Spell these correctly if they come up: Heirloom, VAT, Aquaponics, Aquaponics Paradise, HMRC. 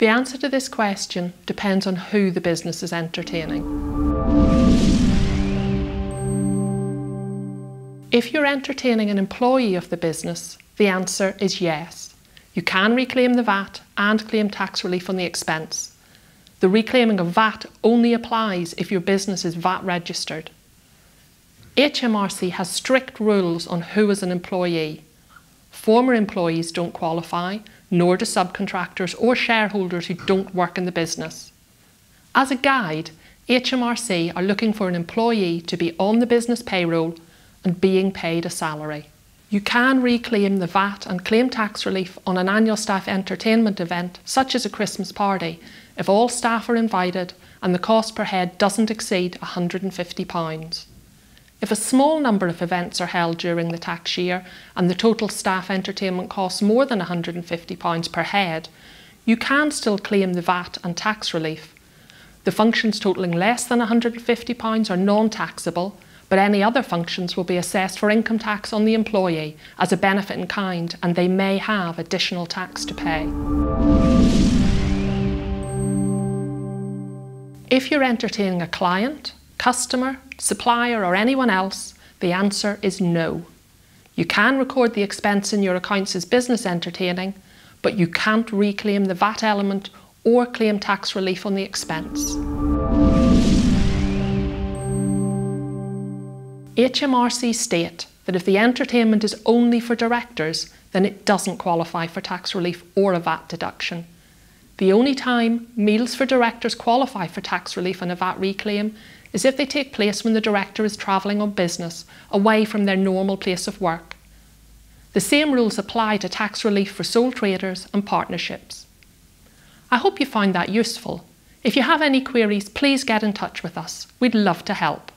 The answer to this question depends on who the business is entertaining. If you're entertaining an employee of the business, the answer is yes. You can reclaim the VAT and claim tax relief on the expense. The reclaiming of VAT only applies if your business is VAT registered. HMRC has strict rules on who is an employee. Former employees don't qualify, nor do subcontractors or shareholders who don't work in the business. As a guide, HMRC are looking for an employee to be on the business payroll and being paid a salary. You can reclaim the VAT and claim tax relief on an annual staff entertainment event, such as a Christmas party, if all staff are invited and the cost per head doesn't exceed £150. If a small number of events are held during the tax year and the total staff entertainment costs more than £150 per head, you can still claim the VAT and tax relief. The functions totalling less than £150 are non-taxable, but any other functions will be assessed for income tax on the employee as a benefit in kind, and they may have additional tax to pay. If you're entertaining a client, customer, supplier or anyone else, the answer is no. You can record the expense in your accounts as business entertaining, but you can't reclaim the VAT element or claim tax relief on the expense. HMRC state that if the entertainment is only for directors, then it doesn't qualify for tax relief or a VAT deduction. The only time meals for directors qualify for tax relief and a VAT reclaim is if they take place when the director is travelling on business, away from their normal place of work. The same rules apply to tax relief for sole traders and partnerships. I hope you found that useful. If you have any queries, please get in touch with us. We'd love to help.